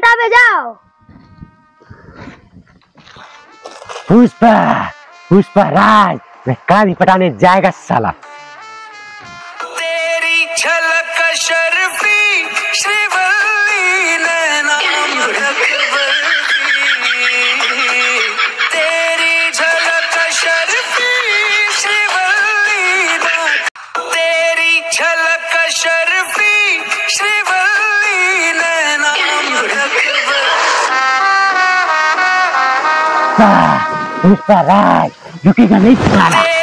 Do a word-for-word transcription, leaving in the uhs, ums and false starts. पटावे जाओ। पुष्पा पुष्पा राज मैं काली पटाने जाएगा साला। तेरी झलक शर्फी श्रीवल्ली नैना तेरी झलक शर्फी श्रीवल्ली तेरी झलक शर्फी श्रीवल्ली नैना पुष्पा राज रुकेगा नहीं साला।